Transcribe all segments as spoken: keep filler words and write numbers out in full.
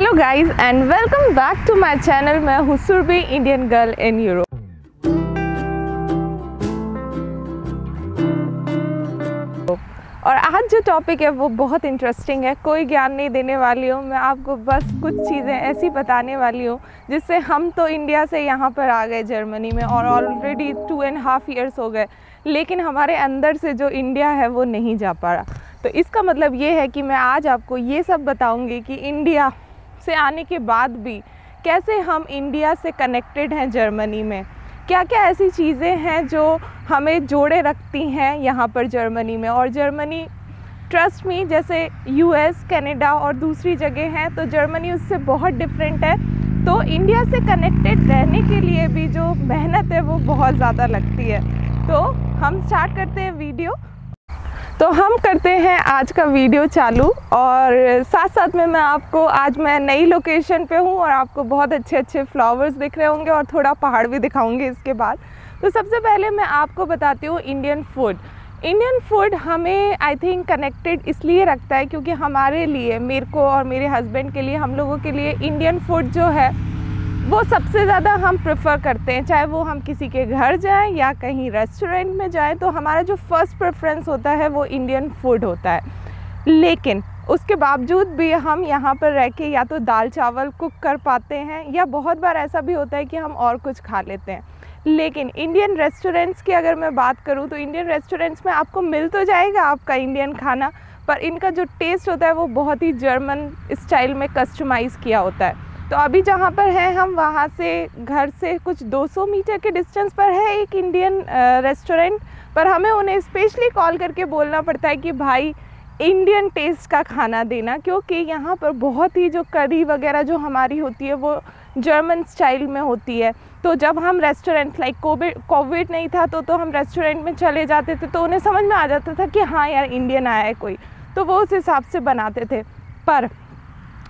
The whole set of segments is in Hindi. Hello guys and welcome back to my channel. मैं हूँ Surabhi, Indian girl in Europe. और आज जो टॉपिक है वो बहुत इंटरेस्टिंग है, कोई ज्ञान नहीं देने वाली हूँ मैं आपको, बस कुछ चीज़ें ऐसी बताने वाली हूँ जिससे हम तो इंडिया से यहाँ पर आ गए जर्मनी में, और already two and half years हो गए, लेकिन हमारे अंदर से जो इंडिया है वो नहीं जा पा रहा। तो इसका मतलब ये है कि मैं आज आपको ये सब बताऊंगी कि इंडिया से आने के बाद भी कैसे हम इंडिया से कनेक्टेड हैं जर्मनी में, क्या क्या ऐसी चीज़ें हैं जो हमें जोड़े रखती हैं यहाँ पर जर्मनी में। और जर्मनी ट्रस्ट मी, जैसे यूएस, कनाडा और दूसरी जगह हैं तो जर्मनी उससे बहुत डिफरेंट है। तो इंडिया से कनेक्टेड रहने के लिए भी जो मेहनत है वो बहुत ज़्यादा लगती है। तो हम स्टार्ट करते हैं वीडियो। तो हम करते हैं आज का वीडियो चालू, और साथ साथ में मैं आपको, आज मैं नई लोकेशन पे हूँ और आपको बहुत अच्छे अच्छे फ्लावर्स दिख रहे होंगे और थोड़ा पहाड़ भी दिखाऊंगी इसके बाद। तो सबसे पहले मैं आपको बताती हूँ इंडियन फूड। इंडियन फूड हमें आई थिंक कनेक्टेड इसलिए रखता है क्योंकि हमारे लिए, मेरे को और मेरे हस्बैंड के लिए, हम लोगों के लिए इंडियन फूड जो है वो सबसे ज़्यादा हम प्रेफर करते हैं। चाहे वो हम किसी के घर जाएं या कहीं रेस्टोरेंट में जाएं, तो हमारा जो फर्स्ट प्रेफरेंस होता है वो इंडियन फूड होता है। लेकिन उसके बावजूद भी हम यहाँ पर रह के या तो दाल चावल कुक कर पाते हैं, या बहुत बार ऐसा भी होता है कि हम और कुछ खा लेते हैं। लेकिन इंडियन रेस्टोरेंट्स की अगर मैं बात करूँ तो इंडियन रेस्टोरेंट्स में आपको मिल तो जाएगा आपका इंडियन खाना, पर इनका जो टेस्ट होता है वो बहुत ही जर्मन स्टाइल में कस्टमाइज़ किया होता है। तो अभी जहाँ पर हैं हम, वहाँ से, घर से कुछ दो सौ मीटर के डिस्टेंस पर है एक इंडियन रेस्टोरेंट, पर हमें उन्हें स्पेशली कॉल करके बोलना पड़ता है कि भाई इंडियन टेस्ट का खाना देना, क्योंकि यहाँ पर बहुत ही जो करी वगैरह जो हमारी होती है वो जर्मन स्टाइल में होती है। तो जब हम रेस्टोरेंट, लाइक कोविड कोविड नहीं था तो तो हम रेस्टोरेंट में चले जाते थे, तो उन्हें समझ में आ जाता था कि हाँ यार इंडियन आया है कोई, तो वो उस हिसाब से बनाते थे। पर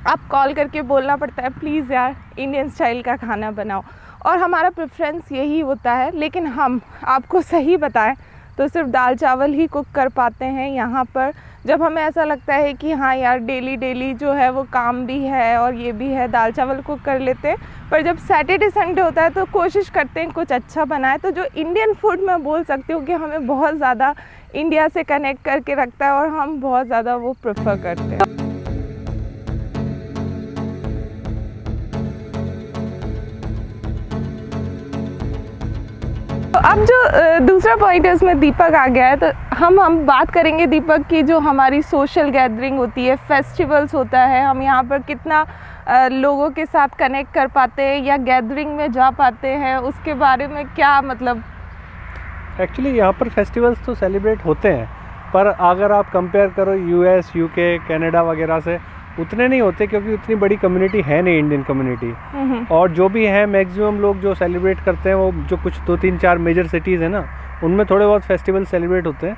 आप कॉल करके बोलना पड़ता है प्लीज़ यार इंडियन स्टाइल का खाना बनाओ, और हमारा प्रेफरेंस यही होता है। लेकिन हम आपको सही बताएं तो सिर्फ दाल चावल ही कुक कर पाते हैं यहाँ पर, जब हमें ऐसा लगता है कि हाँ यार डेली डेली जो है वो काम भी है और ये भी है, दाल चावल कुक कर लेते हैं। पर जब सैटरडे संडे होता है तो कोशिश करते हैं कुछ अच्छा बनाए। तो जो इंडियन फूड मैं बोल सकती हूँ कि हमें बहुत ज़्यादा इंडिया से कनेक्ट करके रखता है, और हम बहुत ज़्यादा वो प्रेफर करते हैं। अब जो दूसरा पॉइंट है उसमें दीपक आ गया है, तो हम हम बात करेंगे दीपक की, जो हमारी सोशल गैदरिंग होती है, फेस्टिवल्स होता है, हम यहाँ पर कितना लोगों के साथ कनेक्ट कर पाते हैं या गैदरिंग में जा पाते हैं, उसके बारे में क्या मतलब। एक्चुअली यहाँ पर फेस्टिवल्स तो सेलिब्रेट होते हैं, पर अगर आप कंपेयर करो यूएस, यूके, कनाडा वगैरह से उतने नहीं होते, क्योंकि उतनी बड़ी कम्युनिटी है नहीं इंडियन कम्युनिटी। और जो भी है मैक्सिमम लोग जो सेलिब्रेट करते हैं वो जो कुछ दो तीन चार मेजर सिटीज़ है ना, उनमें थोड़े बहुत फेस्टिवल सेलिब्रेट होते हैं,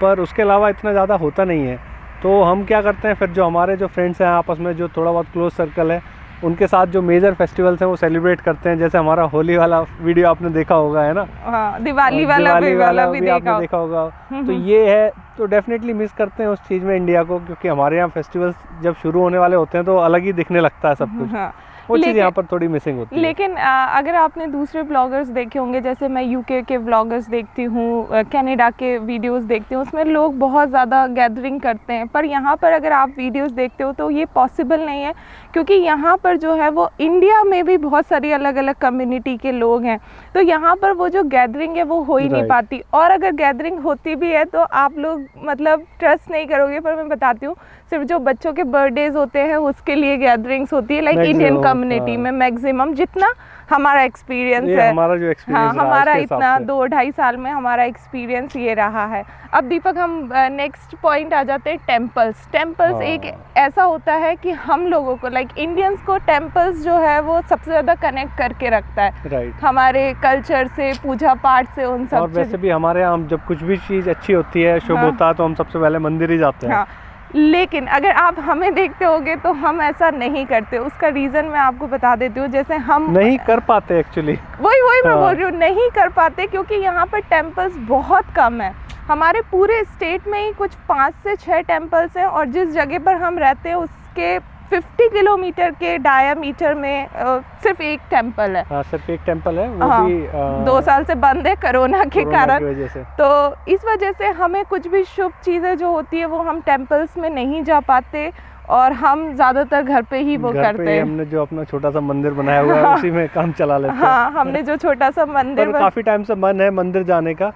पर उसके अलावा इतना ज़्यादा होता नहीं है। तो हम क्या करते हैं फिर, जो हमारे जो फ्रेंड्स हैं आपस में, जो थोड़ा बहुत क्लोज सर्कल है, उनके साथ जो मेजर फेस्टिवल्स हैं वो सेलिब्रेट करते हैं। जैसे हमारा होली वाला वीडियो आपने देखा होगा, है ना, हाँ, दिवाली वाला, दिवाली वाला भी, वाला भी देखा, देखा होगा। तो ये है, तो डेफिनेटली मिस करते हैं उस चीज़ में इंडिया को, क्योंकि हमारे यहाँ फेस्टिवल्स जब शुरू होने वाले होते हैं तो अलग ही दिखने लगता है सब कुछ, हाँ। वो चीज़ यहाँ पर थोड़ी मिसिंग होती है। लेकिन आ, अगर आपने दूसरे ब्लॉगर्स देखे होंगे, जैसे मैं यूके के ब्लॉगर्स देखती हूँ, कनाडा के वीडियोस देखती हूँ, उसमें लोग बहुत ज़्यादा गैदरिंग करते हैं। पर यहाँ पर अगर आप वीडियोस देखते हो तो ये पॉसिबल नहीं है, क्योंकि यहाँ पर जो है वो इंडिया में भी बहुत सारी अलग अलग कम्युनिटी के लोग हैं, तो यहाँ पर वो जो गैदरिंग है वो हो ही नहीं पाती। और अगर गैदरिंग होती भी है तो आप लोग मतलब ट्रस्ट नहीं करोगे, पर मैं बताती हूँ, सिर्फ जो बच्चों के बर्थडेज होते हैं उसके लिए गैदरिंग्स होती है, लाइक इंडियन कम्युनिटी में मैक्सिमम, जितना हमारा एक्सपीरियंस है, हमारा जो एक्सपीरियंस हाँ, हमारा इतना दो ढाई साल में हमारा एक्सपीरियंस ये रहा है। अब दीपक, हम नेक्स्ट पॉइंट आ जाते हैं टेम्पल्स। टेम्पल्स हाँ। एक ऐसा होता है कि हम लोगों को, लाइक इंडियंस को, टेम्पल्स जो है वो सबसे ज़्यादा कनेक्ट करके रखता है, right. हमारे कल्चर से, पूजा पाठ से, उन सब। और वैसे भी हमारे यहाँ जब कुछ भी चीज़ अच्छी होती है, शुभ हाँ। होता है, तो हम सबसे पहले मंदिर ही जाते हैं, हाँ। लेकिन अगर आप हमें देखते होगे तो हम ऐसा नहीं करते। उसका रीज़न मैं आपको बता देती हूँ, जैसे हम नहीं कर पाते एक्चुअली, वही वही मैं बोल रही हूँ, नहीं कर पाते क्योंकि यहाँ पर टेम्पल्स बहुत कम है। हमारे पूरे स्टेट में ही कुछ पाँच से छः टेम्पल्स हैं, और जिस जगह पर हम रहते हैं उसके फिफ्टी किलोमीटर के डायामीटर में आ, सिर्फ एक टेंपल है आ, सिर्फ एक टेंपल है वो भी आ, दो साल से बंद है कोरोना के कारण, तो इस वजह से हमें कुछ भी शुभ चीज़ें जो होती है वो हम टेंपल्स में नहीं जा पाते और हम ज़्यादातर घर पे ही वो करते हैं। हमने जो अपना छोटा सा मंदिर बनाया हुआ है उसी में काम चला लेते हैं। हाँ, हमने जो छोटा सा मंदिर बन... काफी टाइम से मन है मंदिर जाने का,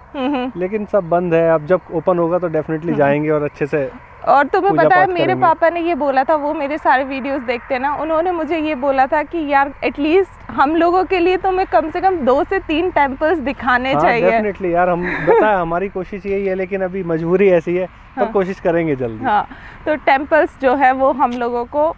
लेकिन सब बंद है। अब जब ओपन होगा तो डेफिनेटली जाएंगे और अच्छे से। और तुम्हें पता है मेरे पापा ने ये बोला था, वो मेरे सारे वीडियोस देखते हैं ना, उन्होंने मुझे ये बोला था कि यार एटलीस्ट हम लोगों के लिए तुम्हें कम से कम दो से तीन टेम्पल्स दिखाने हाँ, चाहिए। डेफिनेटली यार, हम बताया हमारी कोशिश यही है, लेकिन अभी मजबूरी ऐसी है तो हाँ, कोशिश करेंगे जल्दी। हाँ, तो टेम्पल्स जो है वो हम लोगों को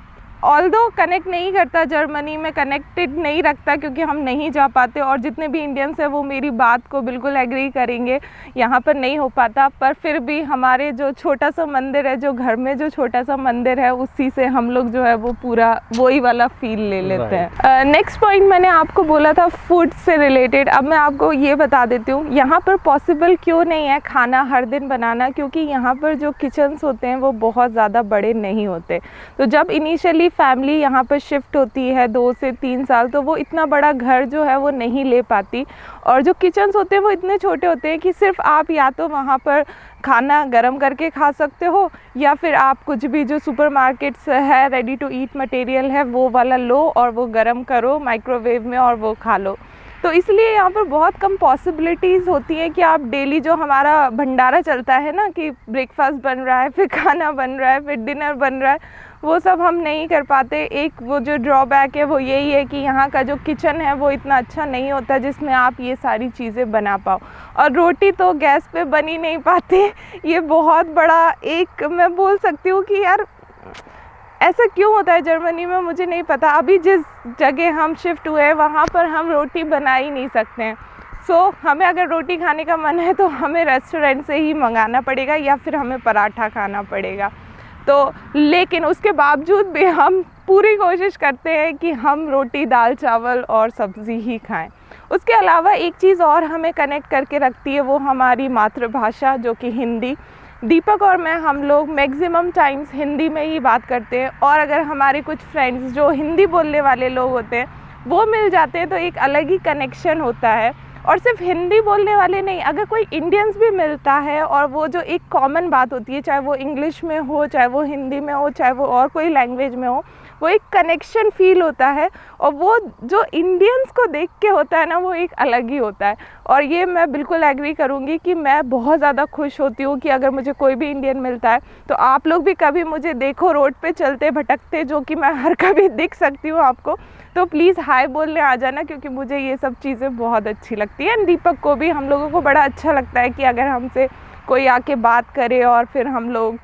ऑल्दो कनेक्ट नहीं करता, जर्मनी में कनेक्टेड नहीं रखता क्योंकि हम नहीं जा पाते। और जितने भी इंडियंस हैं वो मेरी बात को बिल्कुल एग्री करेंगे, यहाँ पर नहीं हो पाता। पर फिर भी हमारे जो छोटा सा मंदिर है, जो घर में जो छोटा सा मंदिर है, उसी से हम लोग जो है वो पूरा वही वाला फील ले लेते हैं। नेक्स्ट पॉइंट मैंने आपको बोला था फूड से रिलेटेड, अब मैं आपको ये बता देती हूँ यहाँ पर पॉसिबल क्यों नहीं है खाना हर दिन बनाना, क्योंकि यहाँ पर जो किचन्स होते हैं वो बहुत ज़्यादा बड़े नहीं होते। तो जब इनिशियली फैमिली यहाँ पर शिफ्ट होती है दो से तीन साल, तो वो इतना बड़ा घर जो है वो नहीं ले पाती, और जो किचन्स होते हैं वो इतने छोटे होते हैं कि सिर्फ आप या तो वहाँ पर खाना गरम करके खा सकते हो, या फिर आप कुछ भी जो सुपरमार्केट्स है रेडी टू ईट मटेरियल है वो वाला लो और वो गरम करो माइक्रोवेव में और वो खा लो। तो इसलिए यहाँ पर बहुत कम पॉसिबिलिटीज़ होती हैं कि आप डेली जो हमारा भंडारा चलता है ना कि ब्रेकफास्ट बन रहा है, फिर खाना बन रहा है, फिर डिनर बन रहा है, वो सब हम नहीं कर पाते। एक वो जो ड्रॉबैक है वो यही है कि यहाँ का जो किचन है वो इतना अच्छा नहीं होता जिसमें आप ये सारी चीज़ें बना पाओ। और रोटी तो गैस पे बन ही नहीं पाती, ये बहुत बड़ा एक मैं बोल सकती हूँ कि यार ऐसा क्यों होता है जर्मनी में, मुझे नहीं पता। अभी जिस जगह हम शिफ्ट हुए हैं वहाँ पर हम रोटी बना ही नहीं सकते हैं। सो so, हमें अगर रोटी खाने का मन है तो हमें रेस्टोरेंट से ही मंगाना पड़ेगा या फिर हमें पराठा खाना पड़ेगा। तो लेकिन उसके बावजूद भी हम पूरी कोशिश करते हैं कि हम रोटी दाल चावल और सब्ज़ी ही खाएं। उसके अलावा एक चीज़ और हमें कनेक्ट करके रखती है, वो हमारी मातृभाषा जो कि हिंदी। दीपक और मैं, हम लोग मैक्सिमम टाइम्स हिंदी में ही बात करते हैं, और अगर हमारे कुछ फ्रेंड्स जो हिंदी बोलने वाले लोग होते हैं वो मिल जाते हैं तो एक अलग ही कनेक्शन होता है। और सिर्फ हिंदी बोलने वाले नहीं, अगर कोई इंडियंस भी मिलता है और वो जो एक कॉमन बात होती है, चाहे वो इंग्लिश में हो, चाहे वो हिंदी में हो, चाहे वो और कोई लैंग्वेज में हो, वो एक कनेक्शन फील होता है। और वो जो इंडियंस को देख के होता है ना, वो एक अलग ही होता है। और ये मैं बिल्कुल एग्री करूँगी कि मैं बहुत ज़्यादा खुश होती हूँ कि अगर मुझे कोई भी इंडियन मिलता है, तो आप लोग भी कभी मुझे देखो रोड पे चलते भटकते, जो कि मैं हर कभी दिख सकती हूँ आपको, तो प्लीज़ हाय बोलने आ जाना, क्योंकि मुझे ये सब चीज़ें बहुत अच्छी लगती है। एंड दीपक को भी, हम लोगों को बड़ा अच्छा लगता है कि अगर हमसे कोई आके बात करे और फिर हम लोग।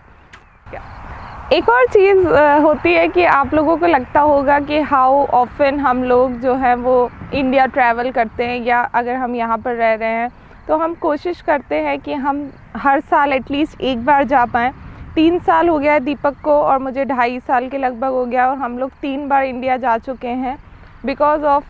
एक और चीज़ होती है कि आप लोगों को लगता होगा कि हाउ ऑफन हम लोग जो है वो इंडिया ट्रैवल करते हैं, या अगर हम यहाँ पर रह रहे हैं तो हम कोशिश करते हैं कि हम हर साल एटलीस्ट एक बार जा पाएँ। तीन साल हो गया है दीपक को और मुझे ढाई साल के लगभग हो गया, और हम लोग तीन बार इंडिया जा चुके हैं बिकॉज ऑफ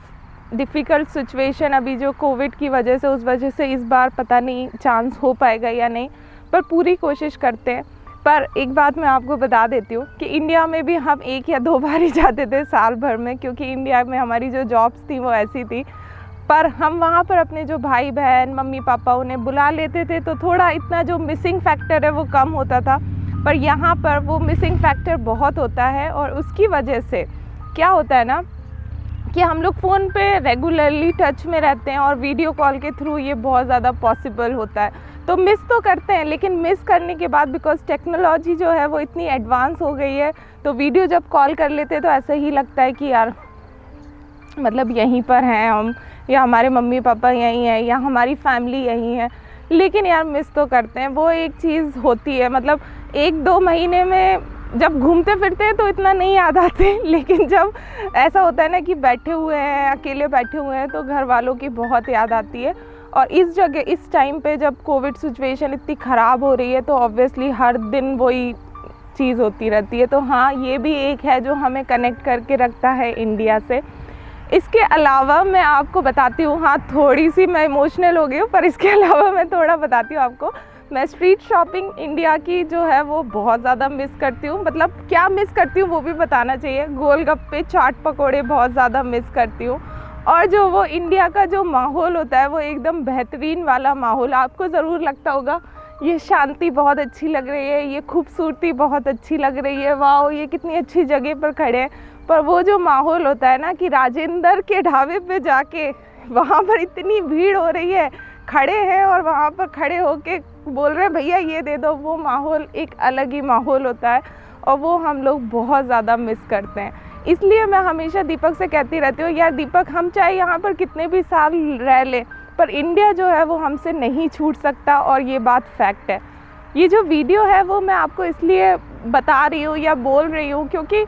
डिफ़िकल्ट सिचुएशन अभी जो कोविड की वजह से। उस वजह से इस बार पता नहीं चांस हो पाएगा या नहीं, पर पूरी कोशिश करते हैं। पर एक बात मैं आपको बता देती हूँ कि इंडिया में भी हम एक या दो बार ही जाते थे साल भर में, क्योंकि इंडिया में हमारी जो जॉब्स थी वो ऐसी थी। पर हम वहाँ पर अपने जो भाई बहन मम्मी पापा उन्हें बुला लेते थे, तो थोड़ा इतना जो मिसिंग फैक्टर है वो कम होता था। पर यहाँ पर वो मिसिंग फैक्टर बहुत होता है, और उसकी वजह से क्या होता है ना कि हम लोग फ़ोन पे रेगुलरली टच में रहते हैं, और वीडियो कॉल के थ्रू ये बहुत ज़्यादा पॉसिबल होता है। तो मिस तो करते हैं, लेकिन मिस करने के बाद बिकॉज टेक्नोलॉजी जो है वो इतनी एडवांस हो गई है, तो वीडियो जब कॉल कर लेते हैं तो ऐसा ही लगता है कि यार मतलब यहीं पर हैं हम, या हमारे मम्मी पापा यहीं हैं, या हमारी फैमिली यहीं है, लेकिन यार मिस तो करते हैं। वो एक चीज़ होती है, मतलब एक दो महीने में जब घूमते फिरते हैं तो इतना नहीं याद आते, लेकिन जब ऐसा होता है ना कि बैठे हुए हैं, अकेले बैठे हुए हैं, तो घर वालों की बहुत याद आती है। और इस जगह इस टाइम पे जब कोविड सिचुएशन इतनी ख़राब हो रही है, तो ऑब्वियसली हर दिन वही चीज़ होती रहती है। तो हाँ, ये भी एक है जो हमें कनेक्ट करके रखता है इंडिया से। इसके अलावा मैं आपको बताती हूँ, हाँ थोड़ी सी मैं इमोशनल हो गई हूँ, पर इसके अलावा मैं थोड़ा बताती हूँ आपको मैं स्ट्रीट शॉपिंग इंडिया की जो है वो बहुत ज़्यादा मिस करती हूँ। मतलब क्या मिस करती हूँ वो भी बताना चाहिए। गोलगप्पे, चाट पकौड़े बहुत ज़्यादा मिस करती हूँ। और जो वो इंडिया का जो माहौल होता है वो एकदम बेहतरीन वाला माहौल, आपको ज़रूर लगता होगा ये शांति बहुत अच्छी लग रही है, ये खूबसूरती बहुत अच्छी लग रही है, वाह ये कितनी अच्छी जगह पर खड़े हैं। पर वो जो माहौल होता है ना कि राजेंद्र के ढाबे पे जाके वहाँ पर इतनी भीड़ हो रही है, खड़े हैं और वहाँ पर खड़े होके बोल रहे हैं भैया ये दे दो, वो माहौल एक अलग ही माहौल होता है और वो हम लोग बहुत ज़्यादा मिस करते हैं। इसलिए मैं हमेशा दीपक से कहती रहती हूँ यार दीपक, हम चाहे यहाँ पर कितने भी साल रह लें पर इंडिया जो है वो हमसे नहीं छूट सकता और ये बात फैक्ट है। ये जो वीडियो है वो मैं आपको इसलिए बता रही हूँ या बोल रही हूँ क्योंकि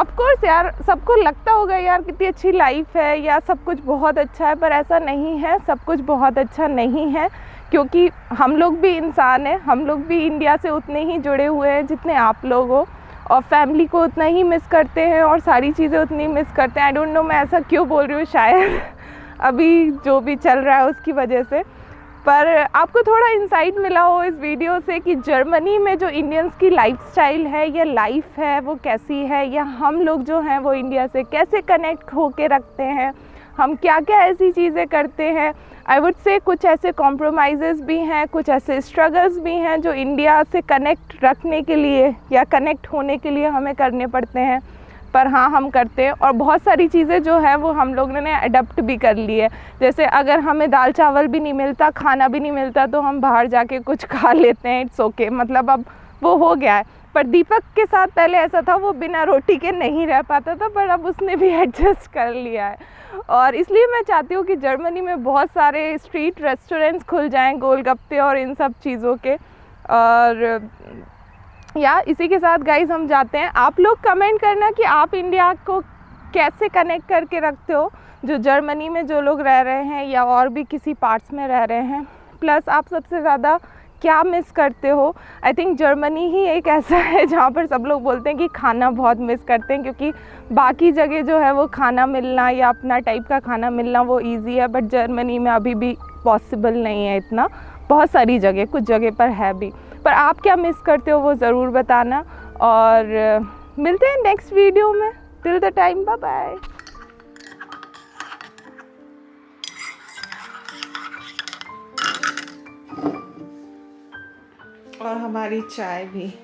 ऑफ कोर्स यार सबको लगता होगा यार कितनी अच्छी लाइफ है या सब कुछ बहुत अच्छा है, पर ऐसा नहीं है, सब कुछ बहुत अच्छा नहीं है क्योंकि हम लोग भी इंसान हैं, हम लोग भी इंडिया से उतने ही जुड़े हुए हैं जितने आप लोग हो और फैमिली को उतना ही मिस करते हैं और सारी चीज़ें उतनी मिस करते हैं। आई डोंट नो मैं ऐसा क्यों बोल रही हूँ, शायद अभी जो भी चल रहा है उसकी वजह से, पर आपको थोड़ा इंसाइट मिला हो इस वीडियो से कि जर्मनी में जो इंडियंस की लाइफस्टाइल है या लाइफ है वो कैसी है, या हम लोग जो हैं वो इंडिया से कैसे कनेक्ट होके रखते हैं, हम क्या क्या ऐसी चीज़ें करते हैं। आई वुड से कुछ ऐसे कॉम्प्रोमाइज़ भी हैं, कुछ ऐसे स्ट्रगल्स भी हैं जो इंडिया से कनेक्ट रखने के लिए या कनेक्ट होने के लिए हमें करने पड़ते हैं, पर हाँ हम करते हैं। और बहुत सारी चीज़ें जो है वो हम लोगों ने अडप्ट भी कर ली है, जैसे अगर हमें दाल चावल भी नहीं मिलता, खाना भी नहीं मिलता तो हम बाहर जाके कुछ खा लेते हैं, इट्स ओके okay. मतलब अब वो हो गया है। पर दीपक के साथ पहले ऐसा था, वो बिना रोटी के नहीं रह पाता था, पर अब उसने भी एडजस्ट कर लिया है। और इसलिए मैं चाहती हूँ कि जर्मनी में बहुत सारे स्ट्रीट रेस्टोरेंट्स खुल जाएँ गोलगप्पे और इन सब चीज़ों के। और या इसी के साथ गाइज हम जाते हैं, आप लोग कमेंट करना कि आप इंडिया को कैसे कनेक्ट करके रखते हो जो जर्मनी में जो लोग रह रहे हैं या और भी किसी पार्ट्स में रह रहे हैं, प्लस आप सबसे ज़्यादा क्या मिस करते हो। आई थिंक जर्मनी ही एक ऐसा है जहाँ पर सब लोग बोलते हैं कि खाना बहुत मिस करते हैं, क्योंकि बाकी जगह जो है वो खाना मिलना या अपना टाइप का खाना मिलना वो ईजी है, बट जर्मनी में अभी भी पॉसिबल नहीं है इतना, बहुत सारी जगह कुछ जगह पर है भी। पर आप क्या मिस करते हो वो ज़रूर बताना और मिलते हैं नेक्स्ट वीडियो में। Till the time bye bye. और हमारी चाय भी